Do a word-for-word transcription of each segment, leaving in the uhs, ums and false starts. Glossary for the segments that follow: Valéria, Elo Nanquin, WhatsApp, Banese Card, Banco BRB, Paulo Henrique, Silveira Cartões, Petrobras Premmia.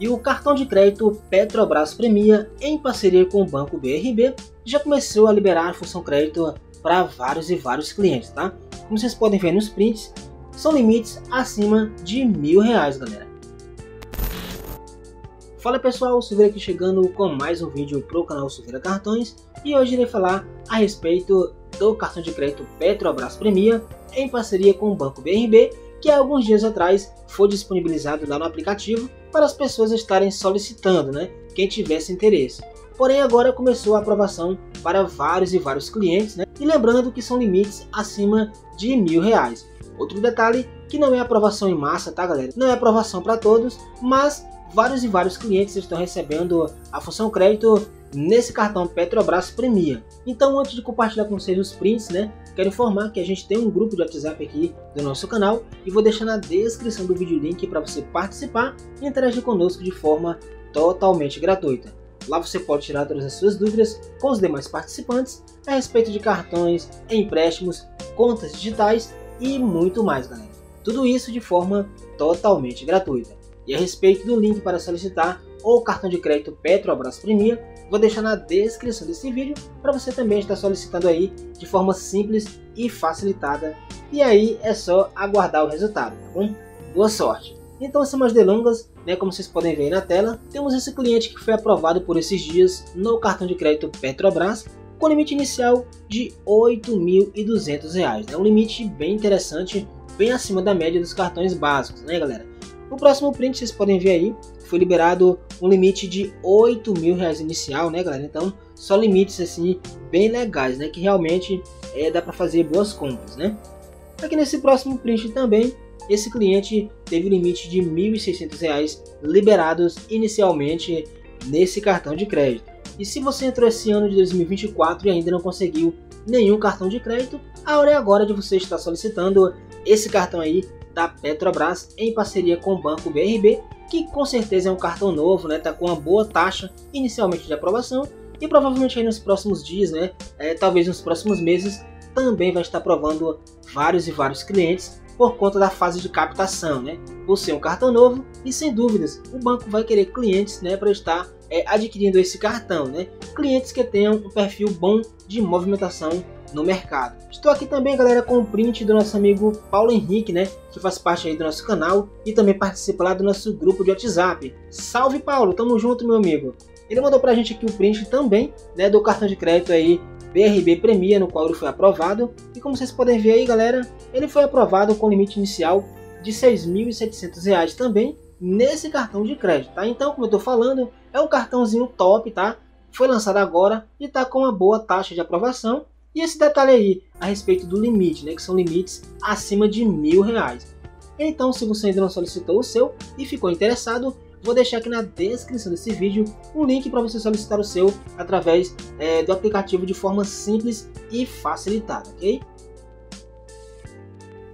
E o cartão de crédito Petrobras Premmia, em parceria com o Banco B R B, já começou a liberar a função crédito para vários e vários clientes, tá? Como vocês podem ver nos prints, são limites acima de mil reais, galera. Fala pessoal, Silveira aqui chegando com mais um vídeo para o canal Silveira Cartões, e hoje irei falar a respeito do cartão de crédito Petrobras Premmia em parceria com o Banco B R B, que há alguns dias atrás foi disponibilizado lá no aplicativo para as pessoas estarem solicitando, né, quem tivesse interesse. Porém, agora começou a aprovação para vários e vários clientes, né, e lembrando que são limites acima de mil reais. Outro detalhe, que não é aprovação em massa, tá galera? Não é aprovação para todos, mas vários e vários clientes estão recebendo a função crédito nesse cartão Petrobras Premmia. Então, antes de compartilhar com vocês os prints, né, quero informar que a gente tem um grupo de WhatsApp aqui do nosso canal e vou deixar na descrição do vídeo o link para você participar e interagir conosco de forma totalmente gratuita. Lá você pode tirar todas as suas dúvidas com os demais participantes a respeito de cartões, empréstimos, contas digitais e muito mais, galera. Tudo isso de forma totalmente gratuita. E a respeito do link para solicitar ou cartão de crédito Petrobras Premmia, vou deixar na descrição desse vídeo para você também estar solicitando aí de forma simples e facilitada. E aí é só aguardar o resultado, tá bom? Boa sorte! Então, sem mais delongas, né, como vocês podem ver aí na tela, temos esse cliente que foi aprovado por esses dias no cartão de crédito Petrobras com limite inicial de oito mil e duzentos reais, né? Um limite bem interessante, bem acima da média dos cartões básicos, né galera? O próximo print vocês podem ver aí, foi liberado um limite de oito mil reais inicial, né galera? Então só limites assim bem legais, né, que realmente é, dá para fazer boas compras, né? Aqui nesse próximo print também, esse cliente teve limite de mil e seiscentos reais liberados inicialmente nesse cartão de crédito. E se você entrou esse ano de dois mil e vinte e quatro e ainda não conseguiu nenhum cartão de crédito, a hora é agora de você estar solicitando esse cartão aí da Petrobras em parceria com o Banco B R B, que com certeza é um cartão novo, né? Tá com uma boa taxa inicialmente de aprovação e provavelmente aí nos próximos dias, né? É, talvez nos próximos meses também vai estar aprovando vários e vários clientes por conta da fase de captação, né? Por ser um cartão novo e sem dúvidas o banco vai querer clientes, né, para estar é, adquirindo esse cartão, né? Clientes que tenham um perfil bom de movimentação no mercado. Estou aqui também, galera, com o print do nosso amigo Paulo Henrique, né, que faz parte aí do nosso canal e também participa lá do nosso grupo de WhatsApp. Salve Paulo, tamo junto meu amigo. Ele mandou pra gente aqui o print também, né, do cartão de crédito aí B R B Premmia, no qual ele foi aprovado. E como vocês podem ver aí, galera, ele foi aprovado com limite inicial de seis mil e setecentos reais também nesse cartão de crédito, tá? Então, como eu tô falando, é um cartãozinho top, tá? Foi lançado agora e tá com uma boa taxa de aprovação. E esse detalhe aí, a respeito do limite, né, que são limites acima de mil reais. Então, se você ainda não solicitou o seu e ficou interessado, vou deixar aqui na descrição desse vídeo um link para você solicitar o seu através é, do aplicativo de forma simples e facilitada, ok?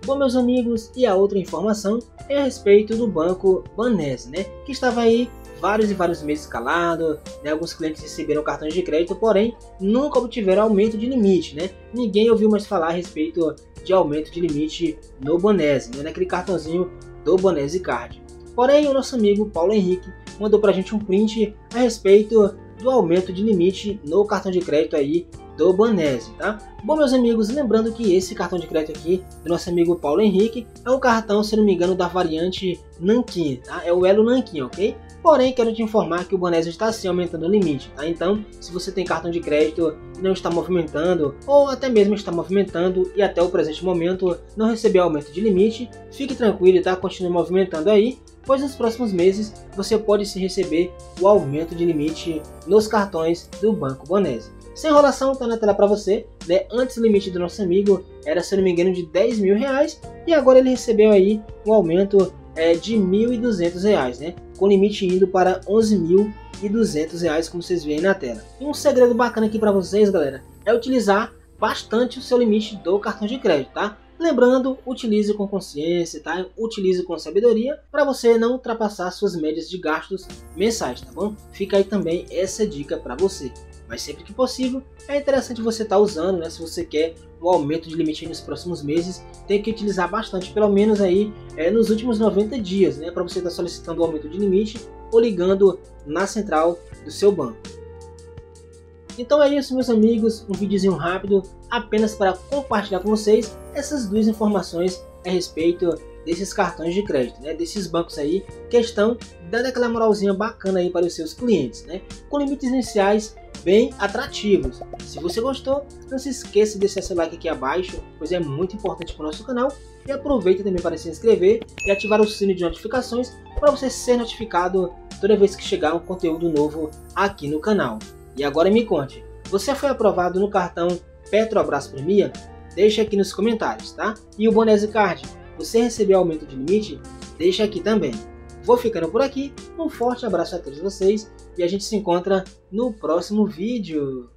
Bom, meus amigos, e a outra informação é a respeito do banco Banese, né, que estava aí vários e vários meses calado, né? Alguns clientes receberam cartões de crédito, porém nunca obtiveram aumento de limite, né? Ninguém ouviu mais falar a respeito de aumento de limite no Banese, né, naquele cartãozinho do Banese Card. Porém, o nosso amigo Paulo Henrique mandou pra gente um print a respeito do aumento de limite no cartão de crédito aí do Banese, tá? Bom, meus amigos, lembrando que esse cartão de crédito aqui do nosso amigo Paulo Henrique é um cartão, se não me engano, da variante Nanquin, tá? É o Elo Nanquin, ok? Porém, quero te informar que o Banese está sim aumentando o limite, tá? Então, se você tem cartão de crédito e não está movimentando, ou até mesmo está movimentando e até o presente momento não recebeu aumento de limite, fique tranquilo, tá? Continue movimentando aí, pois nos próximos meses você pode sim receber o aumento de limite nos cartões do Banco Banese. Sem enrolação, está na tela para você, né? Antes o limite do nosso amigo era, se não me engano, de dez mil reais, e agora ele recebeu aí um aumento é, de mil e duzentos reais, né? Com limite indo para onze mil e duzentos reais, como vocês veem na tela. E um segredo bacana aqui para vocês, galera, é utilizar bastante o seu limite do cartão de crédito, tá? Lembrando, utilize com consciência, tá? Utilize com sabedoria para você não ultrapassar suas médias de gastos mensais, tá bom? Fica aí também essa dica para você. mas sempre que possível é interessante você estar usando, né? Se você quer um aumento de limite nos próximos meses, tem que utilizar bastante, pelo menos aí é, nos últimos noventa dias, né? Para você estar solicitando o aumento de limite ou ligando na central do seu banco. Então é isso, meus amigos, um videozinho rápido apenas para compartilhar com vocês essas duas informações a respeito desses cartões de crédito, né? Desses bancos aí que estão dando aquela moralzinha bacana aí para os seus clientes, né? Com limites iniciais bem atrativos. Se você gostou, não se esqueça de deixar seu like aqui abaixo, pois é muito importante para o nosso canal, e aproveita também para se inscrever e ativar o sino de notificações para você ser notificado toda vez que chegar um conteúdo novo aqui no canal. E agora me conte, você foi aprovado no cartão Petrobras Premmia? Deixa aqui nos comentários, tá? E o Banese Card, você recebeu aumento de limite? Deixa aqui também. Vou ficando por aqui, um forte abraço a todos vocês e a gente se encontra no próximo vídeo.